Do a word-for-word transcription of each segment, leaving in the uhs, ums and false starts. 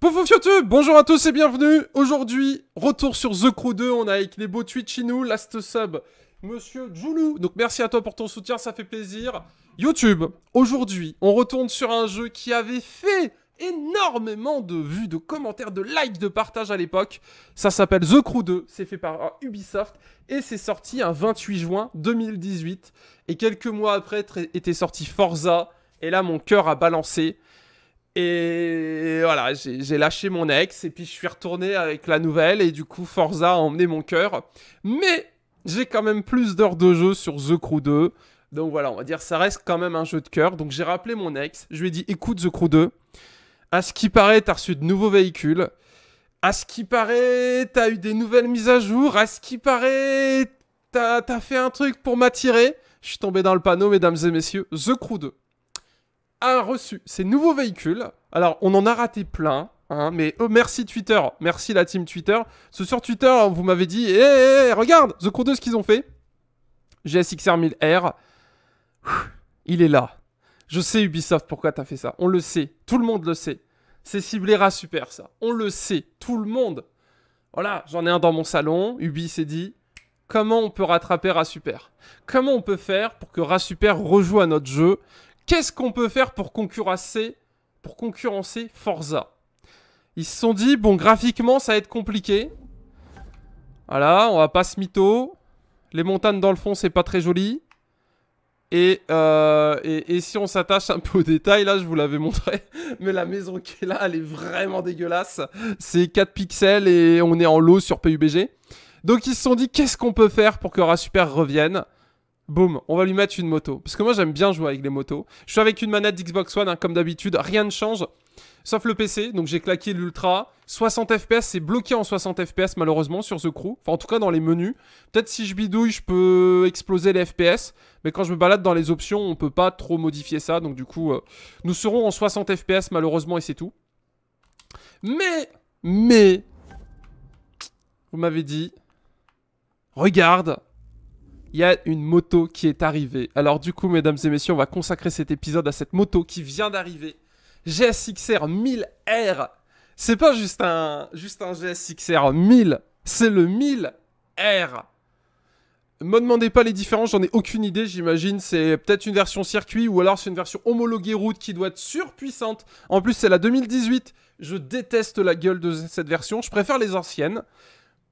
Poufouf YouTube, bonjour à tous et bienvenue. Aujourd'hui, retour sur The Crew deux, on a avec les beaux Tuchinou, last sub, monsieur Joulou. Donc merci à toi pour ton soutien, ça fait plaisir. YouTube, aujourd'hui, on retourne sur un jeu qui avait fait énormément de vues, de commentaires, de likes, de partages à l'époque. Ça s'appelle The Crew deux, c'est fait par Ubisoft et c'est sorti un vingt-huit juin deux mille dix-huit. Et quelques mois après était sorti Forza et là mon cœur a balancé. Et voilà, j'ai lâché mon ex et puis je suis retourné avec la nouvelle et du coup Forza a emmené mon cœur. Mais j'ai quand même plus d'heures de jeu sur The Crew deux. Donc voilà, on va dire ça reste quand même un jeu de cœur. Donc j'ai rappelé mon ex, je lui ai dit écoute The Crew deux, à ce qui paraît t'as reçu de nouveaux véhicules, à ce qui paraît t'as eu des nouvelles mises à jour, à ce qui paraît t'as t'as fait un truc pour m'attirer. Je suis tombé dans le panneau mesdames et messieurs, The Crew deux a reçu ces nouveaux véhicules. Alors, on en a raté plein, hein, mais oh, merci Twitter, merci la team Twitter. Ce sur Twitter, vous m'avez dit, hé, hey, hey, regarde, The Crew deux, ce qu'ils ont fait. G S X R mille R, il est là. Je sais Ubisoft, pourquoi t'as fait ça, on le sait, tout le monde le sait. C'est ciblé Rat Super, ça, on le sait, tout le monde. Voilà, j'en ai un dans mon salon, Ubi s'est dit, comment on peut rattraper Rat Super? Comment on peut faire pour que Rat Super rejoue à notre jeu? Qu'est-ce qu'on peut faire pour concurrencer, pour concurrencer Forza? Ils se sont dit, bon, graphiquement, ça va être compliqué. Voilà, on va pas se mytho. Les montagnes dans le fond, c'est pas très joli. Et, euh, et, et si on s'attache un peu aux détails, là, je vous l'avais montré. Mais la maison qui est là, elle est vraiment dégueulasse. C'est quatre pixels et on est en lot sur P U B G. Donc, ils se sont dit, qu'est-ce qu'on peut faire pour que Rat Super revienne? Boum, on va lui mettre une moto. Parce que moi, j'aime bien jouer avec les motos. Je suis avec une manette d'Xbox One, hein, comme d'habitude. Rien ne change, sauf le P C. Donc, j'ai claqué l'Ultra. soixante F P S, c'est bloqué en soixante F P S, malheureusement, sur The Crew. Enfin, en tout cas, dans les menus. Peut-être si je bidouille, je peux exploser les F P S. Mais quand je me balade dans les options, on ne peut pas trop modifier ça. Donc, du coup, euh, nous serons en soixante F P S, malheureusement, et c'est tout. Mais, mais... Vous m'avez dit... Regarde, il y a une moto qui est arrivée. Alors du coup, mesdames et messieurs, on va consacrer cet épisode à cette moto qui vient d'arriver. G S X R mille R. C'est pas juste un, juste un G S X R mille, c'est le mille R. Me demandez pas les différences, j'en ai aucune idée, j'imagine. C'est peut-être une version circuit ou alors c'est une version homologuée route qui doit être surpuissante. En plus, c'est la deux mille dix-huit. Je déteste la gueule de cette version, je préfère les anciennes.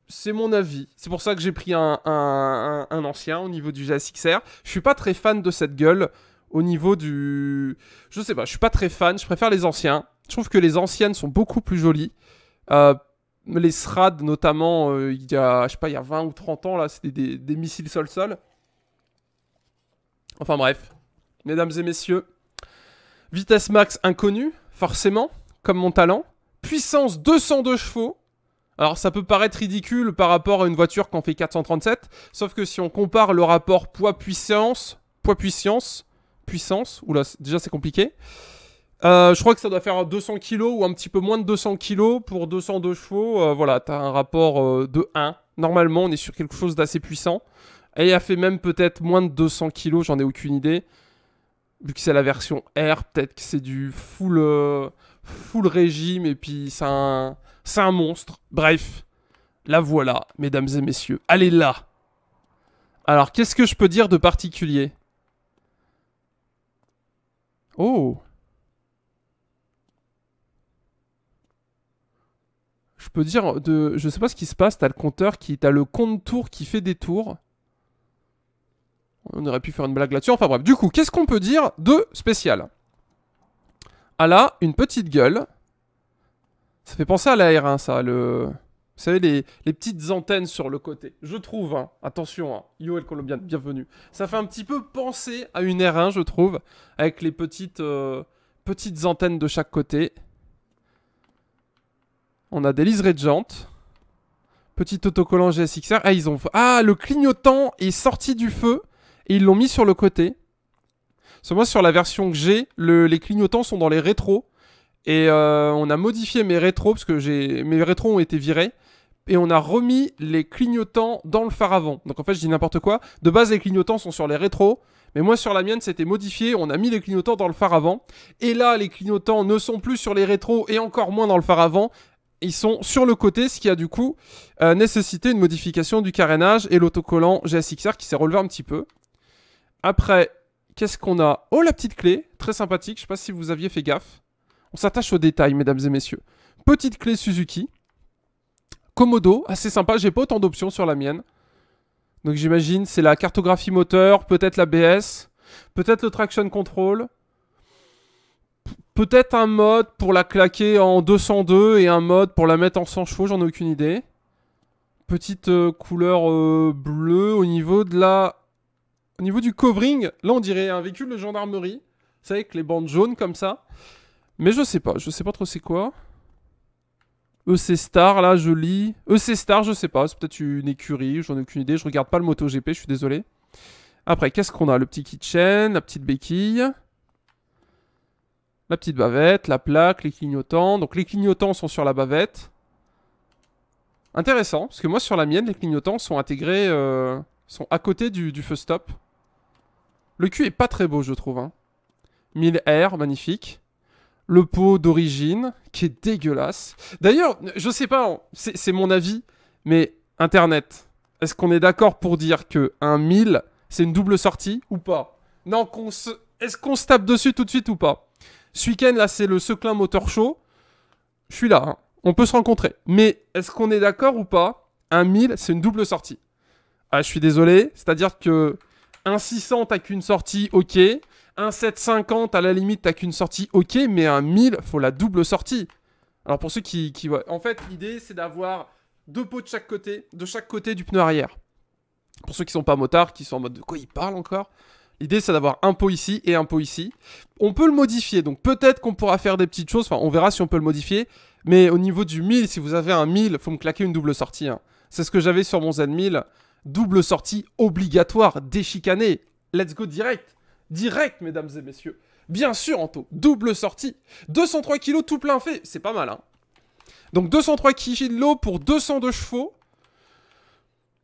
C'est mon avis. C'est pour ça que j'ai pris un, un, un, un ancien au niveau du G S X R. Je suis pas très fan de cette gueule au niveau du... Je sais pas, je suis pas très fan. Je préfère les anciens. Je trouve que les anciennes sont beaucoup plus jolies. Euh, les S R A D notamment, euh, il y a, je sais pas, il y a vingt ou trente ans, là, c'était des, des missiles sol-sol. Enfin bref. Mesdames et messieurs, vitesse max inconnue, forcément, comme mon talent. Puissance deux cent deux chevaux. Alors ça peut paraître ridicule par rapport à une voiture qui en fait quatre cent trente-sept, sauf que si on compare le rapport poids-puissance, poids-puissance, puissance, oula déjà c'est compliqué, euh, je crois que ça doit faire deux cents kilos ou un petit peu moins de deux cents kilos pour deux cent deux chevaux, euh, voilà, t'as un rapport euh, de un, normalement on est sur quelque chose d'assez puissant, et elle fait même peut-être moins de deux cents kilos, j'en ai aucune idée, vu que c'est la version R, peut-être que c'est du full, euh, full régime, et puis c'est un... C'est un monstre. Bref, la voilà, mesdames et messieurs. Elle est là. Alors, qu'est-ce que je peux dire de particulier? Oh. Je peux dire de... Je sais pas ce qui se passe. T'as le compteur qui... T'as le compte tour qui fait des tours. On aurait pu faire une blague là-dessus. Enfin bref. Du coup, qu'est-ce qu'on peut dire de spécial? Elle a une petite gueule. Ça fait penser à la R un, ça, le... Vous savez, les, les petites antennes sur le côté. Je trouve, hein, attention, hein, yo, elle colombienne, bienvenue. Ça fait un petit peu penser à une R un, je trouve, avec les petites, euh, petites antennes de chaque côté. On a des liserés de jantes. Petit autocollant G S X R. Ah, ils ont... ah, le clignotant est sorti du feu et ils l'ont mis sur le côté. Parce que moi, sur la version que j'ai, le... les clignotants sont dans les rétros. Et euh, on a modifié mes rétros, parce que j'ai mes rétros ont été virés, et on a remis les clignotants dans le phare avant. Donc en fait, je dis n'importe quoi. De base, les clignotants sont sur les rétros. Mais moi, sur la mienne, c'était modifié. On a mis les clignotants dans le phare avant. Et là, les clignotants ne sont plus sur les rétros et encore moins dans le phare avant. Ils sont sur le côté, ce qui a du coup euh, nécessité une modification du carénage et l'autocollant G S X R qui s'est relevé un petit peu. Après, qu'est-ce qu'on a? Oh, la petite clé, très sympathique. Je sais pas si vous aviez fait gaffe. On s'attache aux détails, mesdames et messieurs. Petite clé Suzuki. Komodo, assez sympa. J'ai pas autant d'options sur la mienne. Donc j'imagine c'est la cartographie moteur, peut-être l'A B S, peut-être le traction control. Peut-être un mode pour la claquer en deux cent deux et un mode pour la mettre en cent chevaux, j'en ai aucune idée. Petite euh, couleur euh, bleue au niveau de la... Au niveau du covering, là on dirait un véhicule de gendarmerie. Vous savez, avec les bandes jaunes comme ça. Mais je sais pas, je sais pas trop c'est quoi. Ecstar, là je lis. Ecstar, je sais pas, c'est peut-être une écurie, j'en ai aucune idée. Je regarde pas le MotoGP, je suis désolé. Après, qu'est-ce qu'on a? Le petit kitchen, la petite béquille... La petite bavette, la plaque, les clignotants. Donc les clignotants sont sur la bavette. Intéressant, parce que moi sur la mienne, les clignotants sont intégrés, euh, sont à côté du, du feu stop. Le cul est pas très beau, je trouve. Hein. mille R, magnifique. Le pot d'origine, qui est dégueulasse. D'ailleurs, je sais pas, c'est mon avis, mais Internet, est-ce qu'on est d'accord pour dire que un mille, c'est une double sortie ou pas? Non, qu'on se... est-ce qu'on se tape dessus tout de suite ou pas? Ce week-end, là, c'est le Seclin Motor Show. Je suis là, hein. On peut se rencontrer. Mais est-ce qu'on est d'accord ou pas? Un mille, c'est une double sortie. Ah, je suis désolé. C'est-à-dire que un six cents, t'as qu'une sortie, ok. Un sept cent cinquante, à la limite, t'as qu'une sortie, ok. Mais un mille, faut la double sortie. Alors, pour ceux qui... qui ouais. En fait, l'idée, c'est d'avoir deux pots de chaque côté, de chaque côté du pneu arrière. Pour ceux qui sont pas motards, qui sont en mode de quoi ils parlent encore? L'idée, c'est d'avoir un pot ici et un pot ici. On peut le modifier, donc peut-être qu'on pourra faire des petites choses. Enfin, on verra si on peut le modifier. Mais au niveau du mille, si vous avez un mille, il faut me claquer une double sortie. Hein. C'est ce que j'avais sur mon Z mille. Double sortie obligatoire, déchicanée. Let's go direct. Direct, mesdames et messieurs. Bien sûr, Anto. Double sortie. deux cent trois kilos tout plein fait. C'est pas mal, hein. Donc, deux cent trois kilos pour deux cent deux chevaux.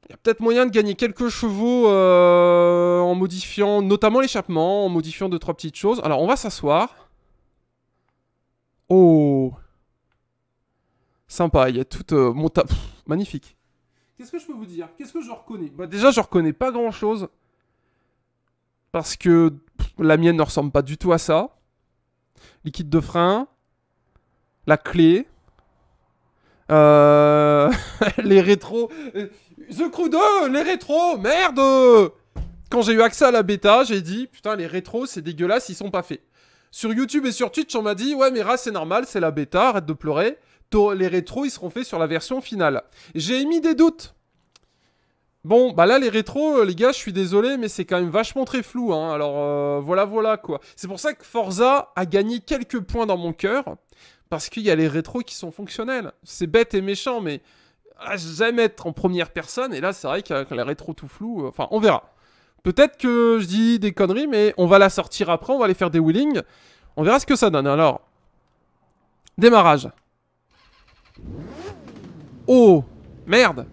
Il y a peut-être moyen de gagner quelques chevaux euh, en modifiant notamment l'échappement, en modifiant deux trois petites choses. Alors on va s'asseoir. Oh, sympa, il y a tout euh, mon ta... Pff, magnifique. Qu'est-ce que je peux vous dire? Qu'est-ce que je reconnais? Bah déjà je reconnais pas grand-chose parce que pff, la mienne ne ressemble pas du tout à ça. Liquide de frein, la clé. Euh... les rétros... The Crew deux, les rétros, merde! Quand j'ai eu accès à la bêta, j'ai dit, putain, les rétros, c'est dégueulasse, ils sont pas faits. Sur YouTube et sur Twitch, on m'a dit, ouais, mais Ra, c'est normal, c'est la bêta, arrête de pleurer. Les rétros, ils seront faits sur la version finale. J'ai émis des doutes. Bon, bah là, les rétros, les gars, je suis désolé, mais c'est quand même vachement très flou, hein. Alors, euh, voilà, voilà, quoi. C'est pour ça que Forza a gagné quelques points dans mon cœur. Parce qu'il y a les rétros qui sont fonctionnels. C'est bête et méchant, mais ah, j'aime être en première personne. Et là, c'est vrai qu'avec les rétros tout flous, euh, enfin, on verra. Peut-être que je dis des conneries, mais on va la sortir après. On va aller faire des wheelings. On verra ce que ça donne. Alors, démarrage. Oh, merde.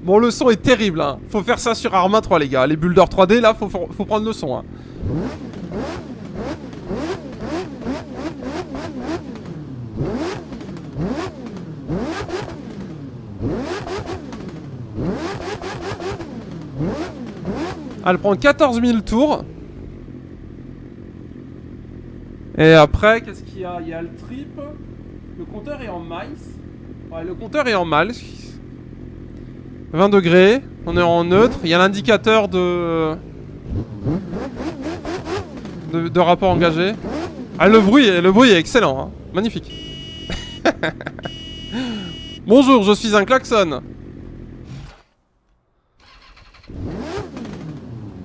Bon, le son est terrible, hein. Faut faire ça sur Arma trois, les gars. Les builders trois D, là, faut, faut, faut prendre le son, hein. Elle prend quatorze mille tours. Et après, qu'est-ce qu'il y a? Il y a le trip. Le compteur est en miles. Ouais, le compteur est en miles. vingt degrés, on est en neutre, il y a l'indicateur de... de... de rapport engagé. Ah, le bruit, le bruit est excellent, hein. Magnifique. Bonjour, je suis un klaxon.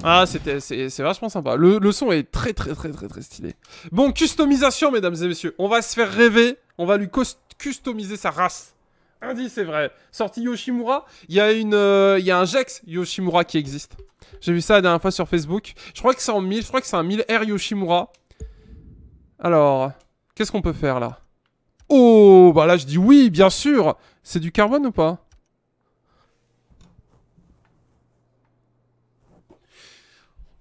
Ah, c'était, c'est vachement sympa, le, le son est très très très très très stylé. Bon, customisation, mesdames et messieurs, on va se faire rêver, on va lui customiser sa race. Indice, c'est vrai. Sorti Yoshimura, il y a une, euh, il y a un Gex Yoshimura qui existe. J'ai vu ça la dernière fois sur Facebook. Je crois que c'est en mille, je crois que c'est un mille R Yoshimura. Alors, qu'est-ce qu'on peut faire là? Oh, bah là je dis oui, bien sûr. C'est du carbone ou pas?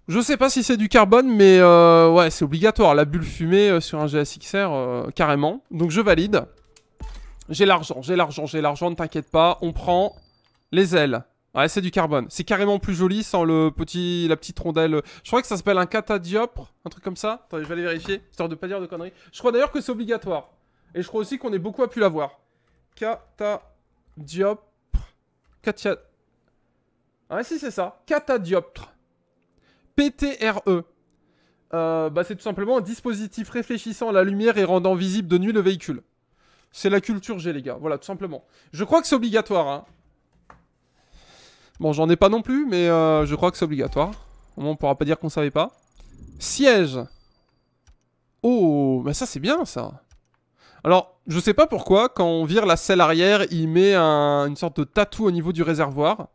Je sais pas si c'est du carbone, mais euh, ouais, c'est obligatoire. La bulle fumée euh, sur un G S X R, euh, carrément. Donc je valide. J'ai l'argent, j'ai l'argent, j'ai l'argent, ne t'inquiète pas. On prend les ailes. Ouais, c'est du carbone. C'est carrément plus joli sans le petit, la petite rondelle. Je crois que ça s'appelle un catadiopre, un truc comme ça. Attendez, je vais aller vérifier, histoire de pas dire de conneries. Je crois d'ailleurs que c'est obligatoire. Et je crois aussi qu'on est beaucoup à pu l'avoir. Catadiopre. Catia... Ouais, si, c'est ça. Catadioptre. P T R E. Euh, bah, c'est tout simplement un dispositif réfléchissant à la lumière et rendant visible de nuit le véhicule. C'est la culture G, les gars. Voilà, tout simplement. Je crois que c'est obligatoire. Hein. Bon, j'en ai pas non plus, mais euh, je crois que c'est obligatoire. Au moins, on pourra pas dire qu'on savait pas. Siège. Oh, bah ça, c'est bien, ça. Alors, je sais pas pourquoi, quand on vire la selle arrière, il met un, une sorte de tatou au niveau du réservoir.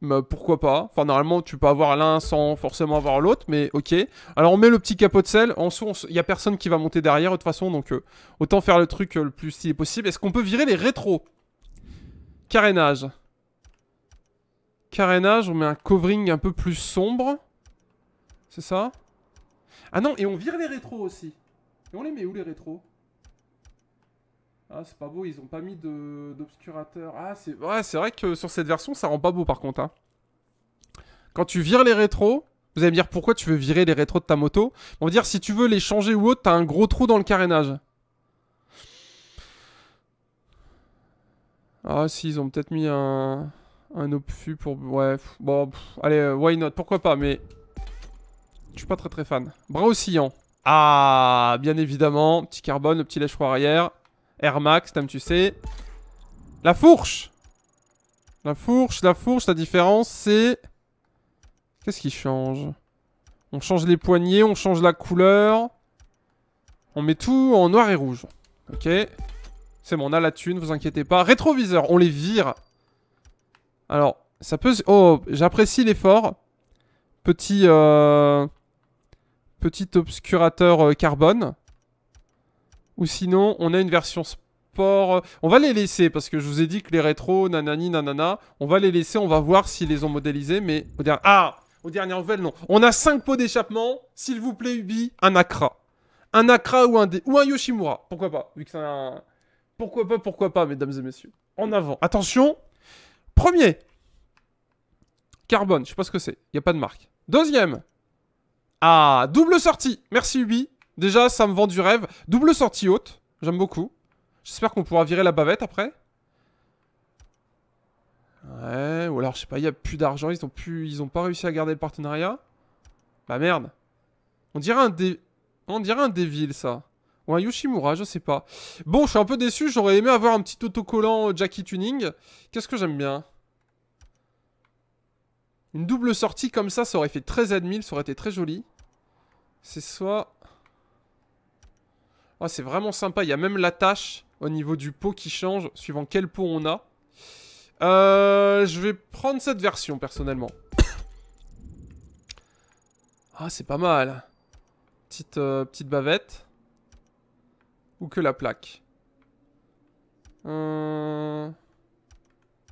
Mais pourquoi pas? Enfin, normalement, tu peux avoir l'un sans forcément avoir l'autre, mais ok. Alors, on met le petit capot de selle. En dessous, il n'y a personne qui va monter derrière, de toute façon, donc euh, autant faire le truc euh, le plus stylé possible. Est-ce qu'on peut virer les rétros? Carénage. Carénage, on met un covering un peu plus sombre. C'est ça? Ah non, et on vire les rétros aussi. Et on les met où, les rétros? Ah, c'est pas beau, ils ont pas mis d'obscurateur. Ah, c'est ouais, c'est vrai que sur cette version, ça rend pas beau par contre. Hein. Quand tu vires les rétros, vous allez me dire pourquoi tu veux virer les rétros de ta moto. On va dire si tu veux les changer ou autre, t'as un gros trou dans le carénage. Ah, si, ils ont peut-être mis un, un obfus pour. Ouais, bon, pff, allez, why not? Pourquoi pas, mais. Je suis pas très très fan. Bras oscillant. Ah, bien évidemment. Petit carbone, le petit lèche-froid arrière. Air Max, t'aimes, tu sais. La fourche. La fourche, la fourche, la différence c'est... Qu'est-ce qui change? On change les poignées, on change la couleur. On met tout en noir et rouge. Ok. C'est bon, on a la thune, vous inquiétez pas. Rétroviseur, on les vire. Alors, ça peut... Oh, j'apprécie l'effort. Petit... Euh... Petit obscurateur carbone. Ou sinon, on a une version sport. On va les laisser, parce que je vous ai dit que les rétros, nanani, nanana. On va les laisser, on va voir s'ils les ont modélisés, mais... Au dernier... Ah, aux dernières nouvelles, non. On a cinq pots d'échappement. S'il vous plaît, Ubi, un Acra. Un Acra ou un, dé... ou un Yoshimura. Pourquoi pas, vu que c'est un... Pourquoi pas, pourquoi pas, mesdames et messieurs. En avant. Attention. Premier. Carbone, je sais pas ce que c'est. Il n'y a pas de marque. Deuxième. Ah, double sortie. Merci, Ubi. Déjà, ça me vend du rêve. Double sortie haute. J'aime beaucoup. J'espère qu'on pourra virer la bavette après. Ouais. Ou alors, je sais pas, il n'y a plus d'argent. Ils ont plus... Ils ont pas réussi à garder le partenariat. Bah merde. On dirait un dé... On dirait un Devil, ça. Ou un Yoshimura, je sais pas. Bon, je suis un peu déçu. J'aurais aimé avoir un petit autocollant Jackie Tuning. Qu'est-ce que j'aime bien? Une double sortie comme ça, ça aurait fait treize Z mille. Ça aurait été très joli. C'est soit... Oh, c'est vraiment sympa, il y a même l'attache au niveau du pot qui change, suivant quel pot on a. Euh, je vais prendre cette version, personnellement. Ah, c'est pas mal. Petite, euh, petite bavette. Ou que la plaque. Euh...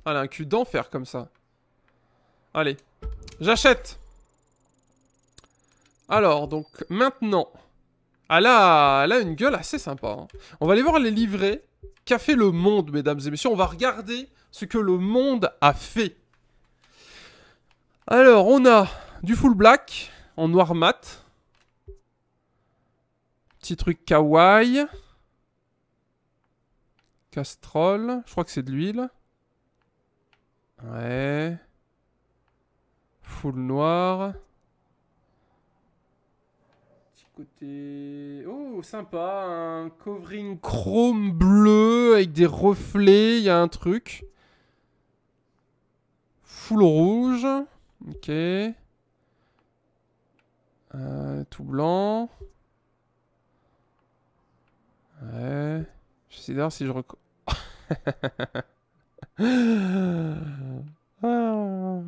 Ah, elle a un cul d'enfer comme ça. Allez, j'achète. Alors, donc, maintenant... Ah là, elle a une gueule assez sympa. Hein. On va aller voir les livrets qu'a fait le monde, mesdames et messieurs. On va regarder ce que le monde a fait. Alors, on a du full black en noir mat. Petit truc kawaii. Castrol, je crois que c'est de l'huile. Ouais. Full noir. Côté... Oh, sympa, un covering chrome bleu avec des reflets, il y a un truc. Full rouge, ok. Euh, tout blanc. Ouais. Je sais d'ailleurs si je... ah.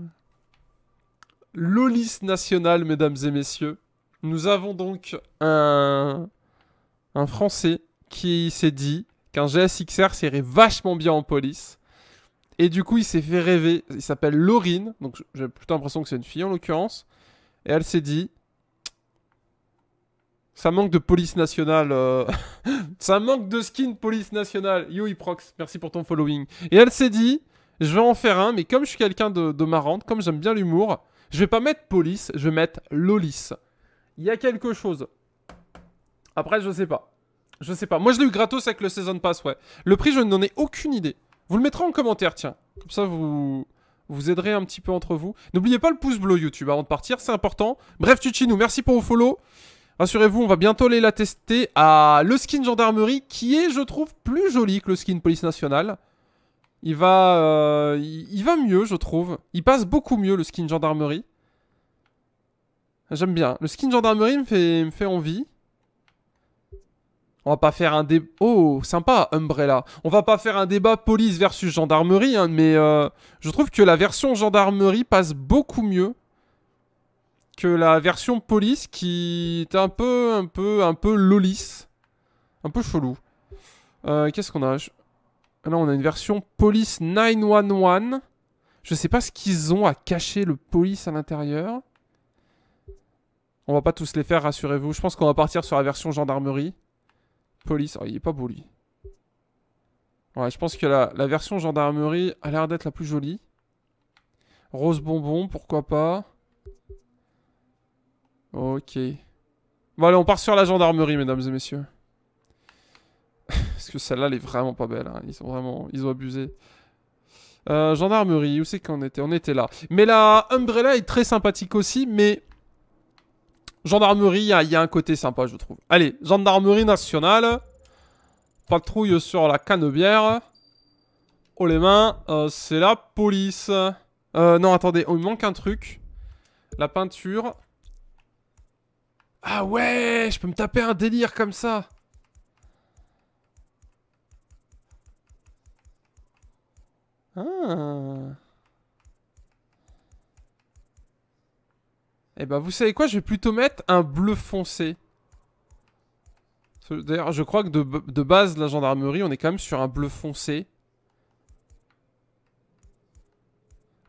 L'O L I S national, mesdames et messieurs. Nous avons donc un, un Français qui s'est dit qu'un G S X R serait vachement bien en police. Et du coup, il s'est fait rêver. Il s'appelle Laurine. Donc, j'ai plutôt l'impression que c'est une fille, en l'occurrence. Et elle s'est dit... Ça manque de police nationale. Euh... Ça manque de skin police nationale. Yo, Iprox, merci pour ton following. Et elle s'est dit... Je vais en faire un, mais comme je suis quelqu'un de, de marrante, comme j'aime bien l'humour, je vais pas mettre police, je vais mettre Lolis. Il y a quelque chose. Après, je sais pas. Je sais pas. Moi, je l'ai eu gratos avec le Season Pass, ouais. Le prix, je n'en ai aucune idée. Vous le mettrez en commentaire, tiens. Comme ça, vous vous aiderez un petit peu entre vous. N'oubliez pas le pouce bleu YouTube avant de partir, c'est important. Bref, Tuchinou, merci pour vos follow. Rassurez-vous, on va bientôt aller la tester à le skin gendarmerie, qui est, je trouve, plus joli que le skin police nationale. Il va, euh, il, il va mieux, je trouve. Il passe beaucoup mieux, le skin gendarmerie. J'aime bien. Le skin gendarmerie me fait, me fait envie. On va pas faire un débat... Oh, sympa, Umbrella. On va pas faire un débat police versus gendarmerie, hein, mais euh, je trouve que la version gendarmerie passe beaucoup mieux que la version police qui est un peu, un peu, un peu lolisse. Un peu chelou. Euh, Qu'est-ce qu'on a ? Là, on a une version police neuf cent onze. Je sais pas ce qu'ils ont à cacher le police à l'intérieur. On va pas tous les faire, rassurez-vous. Je pense qu'on va partir sur la version gendarmerie. Police. Oh, il est pas beau, lui. Ouais, je pense que la, la version gendarmerie a l'air d'être la plus jolie. Rose bonbon, pourquoi pas. Ok. Bon, allez, on part sur la gendarmerie, mesdames et messieurs. Parce que celle-là, elle est vraiment pas belle. Hein. Ils sont vraiment... Ils ont abusé. Euh, gendarmerie, où c'est qu'on était? On était là. Mais la Umbrella est très sympathique aussi, mais... Gendarmerie, il y, y a un côté sympa, je trouve. Allez, gendarmerie nationale. Patrouille sur la Canebière. Oh, les mains. Euh, c'est la police. Euh, non, attendez. Oh, il manque un truc. La peinture. Ah ouais, je peux me taper un délire comme ça. Ah. Et bah vous savez quoi, je vais plutôt mettre un bleu foncé. D'ailleurs je crois que de, de base la gendarmerie on est quand même sur un bleu foncé.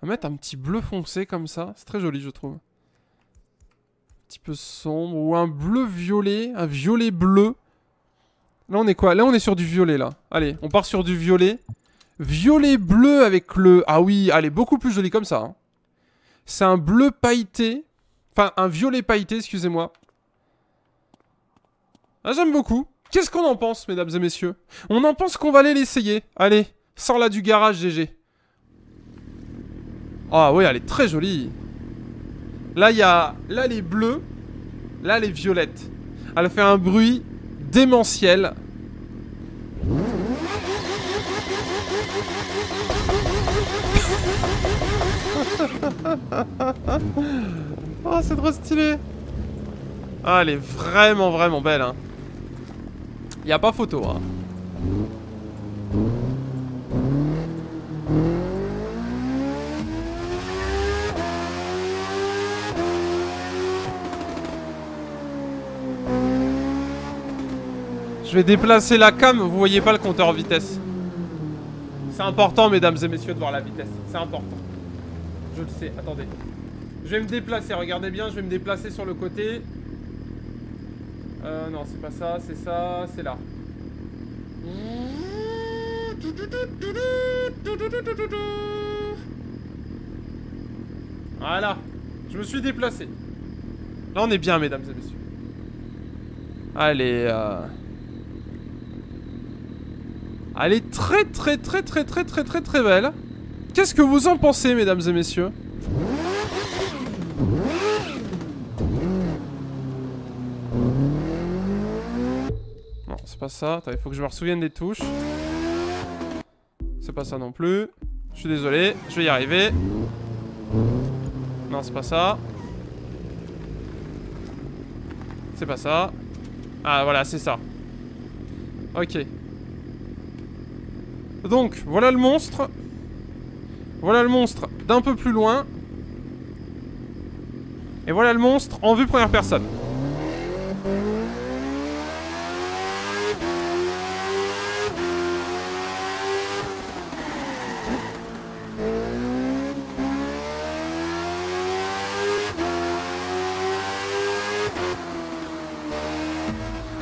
On va mettre un petit bleu foncé comme ça, c'est très joli je trouve. Un petit peu sombre ou un bleu violet, un violet bleu. Là on est quoi? Là on est sur du violet là. Allez on part sur du violet. Violet bleu avec le... Ah oui, elle est beaucoup plus jolie comme ça. Hein. C'est un bleu pailleté. Enfin, un violet pailleté, excusez-moi. Ah, j'aime beaucoup. Qu'est-ce qu'on en pense, mesdames et messieurs? On en pense qu'on va aller l'essayer. Allez, sors-la du garage, G G. Ah oui, elle est très jolie. Là, il y a... Là, elle est bleue. Là, elle est violette. Elle fait un bruit démentiel. Oh c'est trop stylé. Ah elle est vraiment vraiment belle hein. Y a pas photo hein. Je vais déplacer la cam, vous voyez pas le compteur vitesse. C'est important mesdames et messieurs de voir la vitesse, c'est important. Je le sais, attendez. Je vais me déplacer, regardez bien, je vais me déplacer sur le côté. Euh, non, c'est pas ça, c'est ça, c'est là. Voilà, je me suis déplacé. Là, on est bien, mesdames et messieurs. Allez, euh... elle est très, très, très, très, très, très, très, très belle. Qu'est-ce que vous en pensez, mesdames et messieurs? Non, c'est pas ça. Attends, il faut que je me souvienne des touches. C'est pas ça non plus. Je suis désolé, je vais y arriver. Non, c'est pas ça. C'est pas ça. Ah, voilà, c'est ça. Ok. Donc, voilà le monstre. Voilà le monstre d'un peu plus loin. Et voilà le monstre en vue première personne.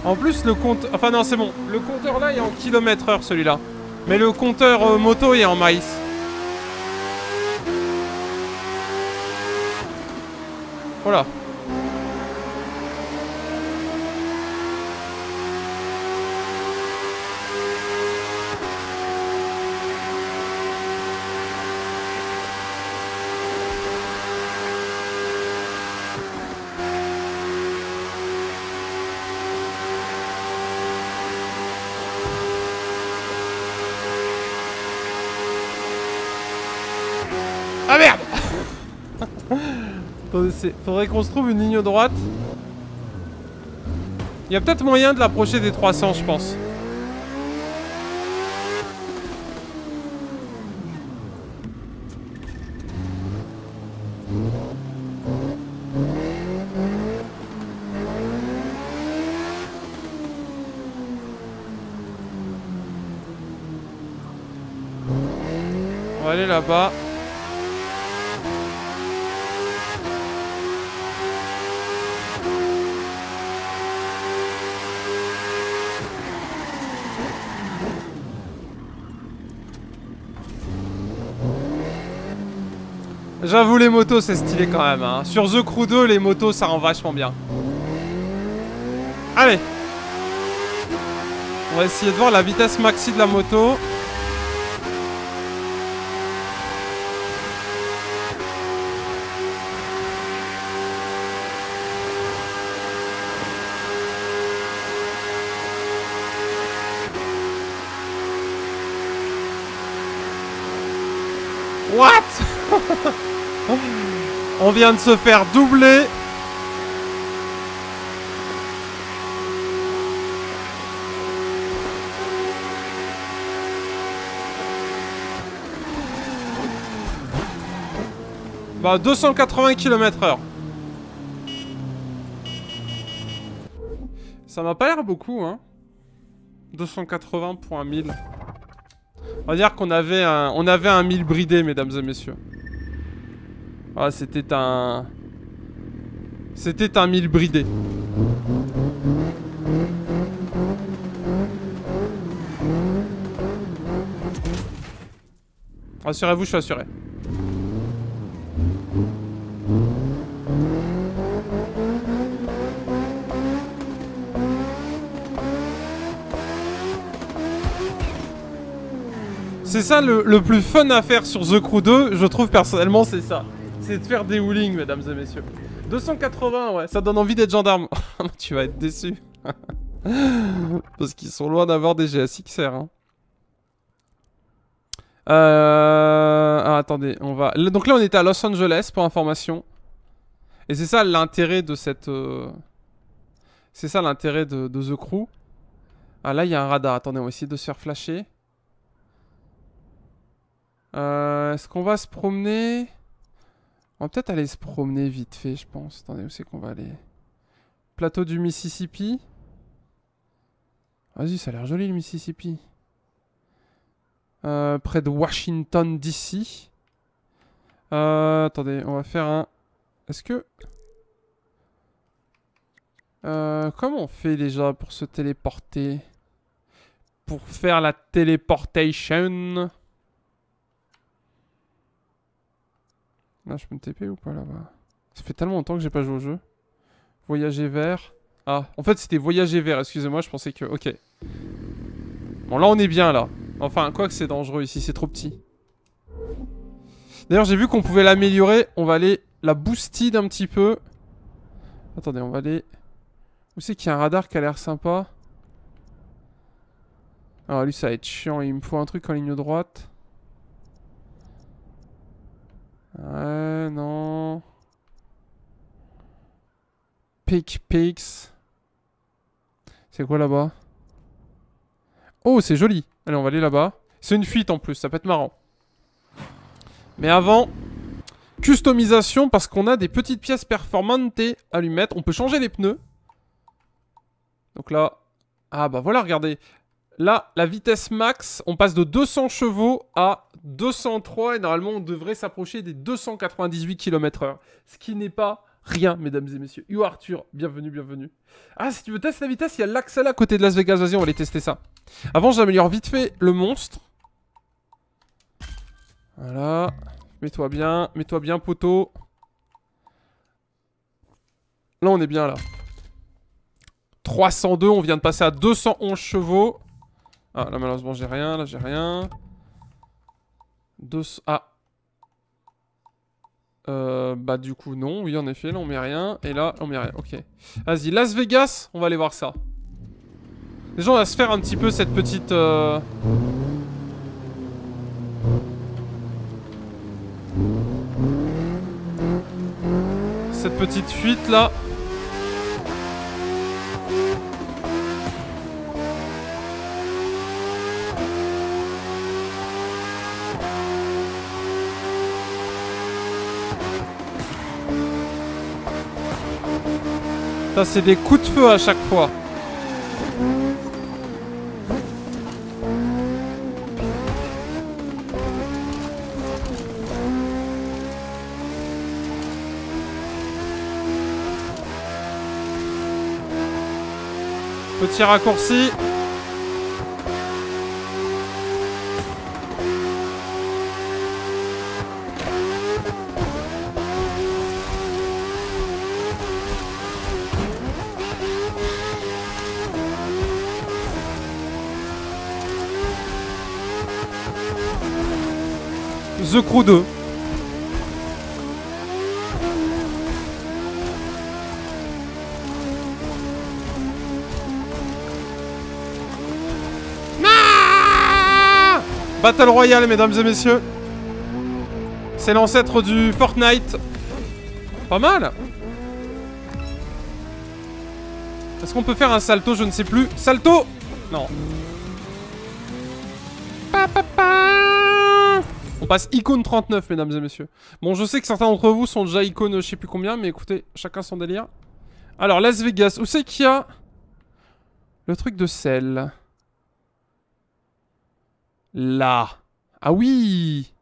En plus le compteur... Enfin non c'est bon. Le compteur là est en kilomètre heure celui-là. Mais le compteur euh, moto est en miles. Voilà. Faudrait qu'on se trouve une ligne droite. Il y a peut-être moyen de l'approcher des trois cents, je pense. On va aller là-bas. J'avoue, les motos, c'est stylé quand même, hein. Sur The Crew deux, les motos, ça rend vachement bien. Allez. On va essayer de voir la vitesse maxi de la moto. What? On vient de se faire doubler. Bah deux cent quatre-vingts kilomètres heure. Ça m'a pas l'air beaucoup hein. deux cent quatre-vingts pour un mille. On va dire qu'on avait un, on avait un mille bridé, mesdames et messieurs. Ah, c'était un... C'était un mille bridé. Rassurez-vous, je suis assuré. C'est ça le, le plus fun à faire sur The Crew deux, je trouve personnellement, c'est ça. C'est de faire des wheelings, mesdames et messieurs. deux cent quatre-vingts, ouais, ça donne envie d'être gendarme. Tu vas être déçu. Parce qu'ils sont loin d'avoir des G S X R. Hein. Euh... Ah, attendez, on va... Donc là, on était à Los Angeles, pour information. Et c'est ça l'intérêt de cette... Euh... C'est ça l'intérêt de, de The Crew. Ah, là, il y a un radar. Attendez, on va essayer de se faire flasher. Euh, Est-ce qu'on va se promener? On va peut-être aller se promener vite fait, je pense. Attendez, où c'est qu'on va aller? Plateau du Mississippi. Vas-y, ça a l'air joli le Mississippi. Euh, près de Washington D C. Euh, attendez, on va faire un... Est-ce que... Euh, comment on fait déjà pour se téléporter? Pour faire la téléportation? Là, je peux me T P ou pas là-bas? Ça fait tellement longtemps que j'ai pas joué au jeu. Voyager vers... Ah, en fait c'était voyager vers, excusez-moi, je pensais que... Ok. Bon, là on est bien, là. Enfin, quoi que c'est dangereux ici, c'est trop petit. D'ailleurs, j'ai vu qu'on pouvait l'améliorer. On va aller la booster d'un petit peu. Attendez, on va aller... Où c'est qu'il y a un radar qui a l'air sympa? Alors lui, ça va être chiant, il me faut un truc en ligne droite. Ouais, non. Pick Pix. C'est quoi là-bas? Oh, c'est joli. Allez, on va aller là-bas. C'est une fuite en plus, ça peut être marrant. Mais avant, customisation parce qu'on a des petites pièces performantes à lui mettre. On peut changer les pneus. Donc là, ah bah voilà, regardez. Là, la vitesse max, on passe de deux cents chevaux à deux cent trois et normalement on devrait s'approcher des deux cent quatre-vingt-dix-huit kilomètres heure. Ce qui n'est pas rien, mesdames et messieurs. You Arthur, bienvenue, bienvenue. Ah, si tu veux tester la vitesse, il y a l'accès là à côté de Las Vegas. Vas-y, on va aller tester ça. Avant, j'améliore vite fait le monstre. Voilà. Mets-toi bien, mets-toi bien, poteau. Là, on est bien, là. trois cent deux, on vient de passer à deux cent onze chevaux. Ah, là, malheureusement, j'ai rien, là, j'ai rien. deux cents... Ah. Euh, bah, du coup, non. Oui, en effet, là, on met rien. Et là, on met rien. Ok. Vas-y, Las Vegas, on va aller voir ça. Déjà, on va se faire un petit peu cette petite... Euh... cette petite fuite là. Ça c'est des coups de feu à chaque fois. Petit raccourci. The Crew deux. Battle Royale, mesdames et messieurs. C'est l'ancêtre du Fortnite. Pas mal. Est-ce qu'on peut faire un salto? Je ne sais plus. Salto? Non. On passe icône trente-neuf, mesdames et messieurs. Bon, je sais que certains d'entre vous sont déjà icône je sais plus combien, mais écoutez, chacun son délire. Alors, Las Vegas, où c'est qu'il y a le truc de sel? Là. Ah oui.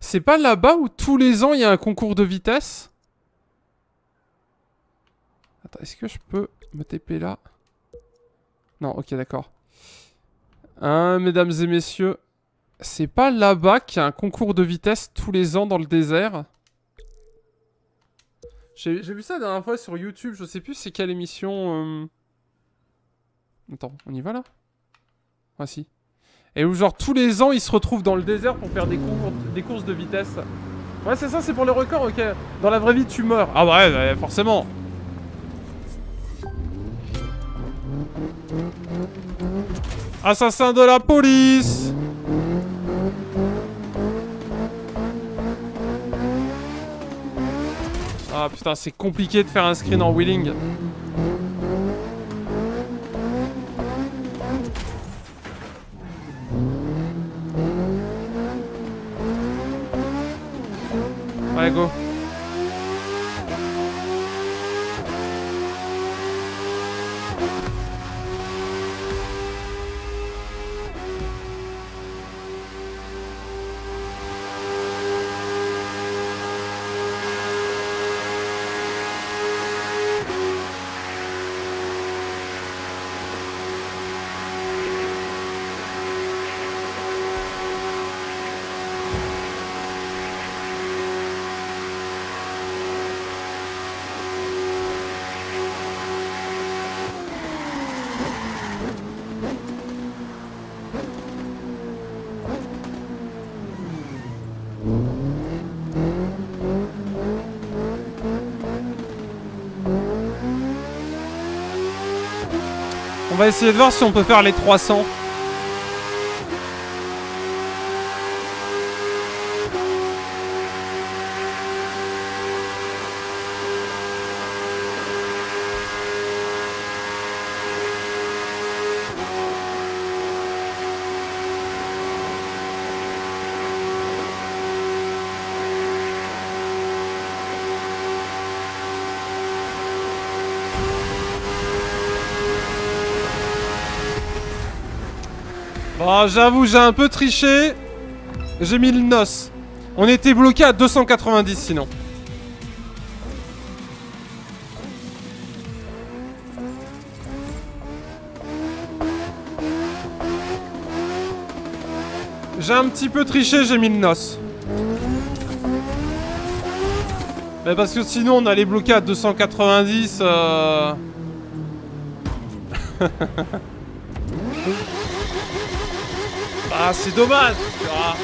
C'est pas là-bas où tous les ans il y a un concours de vitesse? Attends, est-ce que je peux me T P là? Non, ok, d'accord. Hein, mesdames et messieurs, c'est pas là-bas qu'il y a un concours de vitesse tous les ans dans le désert? J'ai vu ça la dernière fois sur YouTube, je sais plus c'est quelle émission... Euh... Attends, on y va là? Ah si. Et où genre tous les ans ils se retrouvent dans le désert pour faire des, cours, des courses de vitesse. Ouais c'est ça, c'est pour le record, ok. Dans la vraie vie tu meurs. Ah ouais, ouais forcément. Assassin de la police. Ah putain, c'est compliqué de faire un screen en wheeling. Allez, go. On va essayer de voir si on peut faire les trois cents. Bon, j'avoue, j'ai un peu triché. J'ai mis le N O S. On était bloqué à deux cent quatre-vingt-dix sinon. J'ai un petit peu triché, j'ai mis le N O S. Mais parce que sinon on allait bloquer à deux cent quatre-vingt-dix. Euh... Ah, c'est dommage. Ah.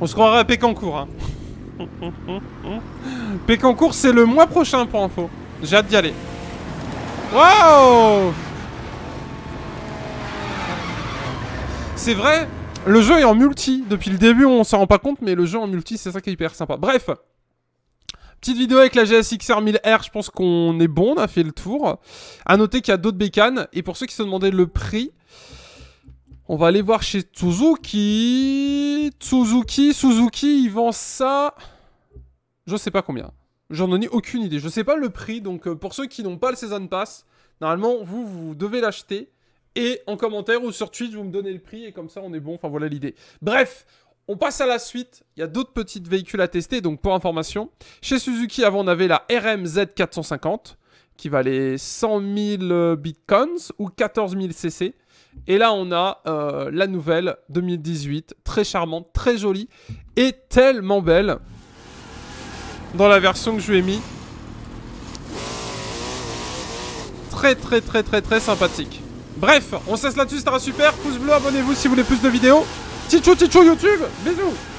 On se croirait à Pécancourt. Hein. Pécancourt, c'est le mois prochain pour info. J'ai hâte d'y aller. Waouh! C'est vrai, le jeu est en multi. Depuis le début, on s'en rend pas compte, mais le jeu en multi, c'est ça qui est hyper sympa. Bref, petite vidéo avec la G S X R mille R. Je pense qu'on est bon, on a fait le tour. À noter qu'il y a d'autres bécanes. Et pour ceux qui se demandaient le prix, on va aller voir chez Suzuki. Suzuki, Suzuki, ils vendent ça... Je sais pas combien. J'en ai aucune idée. Je sais pas le prix. Donc pour ceux qui n'ont pas le Season Pass, normalement, vous, vous devez l'acheter. Et en commentaire ou sur Twitch, vous me donnez le prix et comme ça, on est bon. Enfin, voilà l'idée. Bref, on passe à la suite. Il y a d'autres petits véhicules à tester. Donc, pour information, chez Suzuki, avant, on avait la R M Z quatre cent cinquante qui valait cent mille bitcoins ou quatorze mille C C. Et là, on a euh, la nouvelle deux mille dix-huit. Très charmante, très jolie et tellement belle dans la version que je lui ai mis. Très, très, très, très, très sympathique. Bref, on cesse là-dessus, c'était un super, pouce bleu, abonnez-vous si vous voulez plus de vidéos. Tchou tchou YouTube, bisous.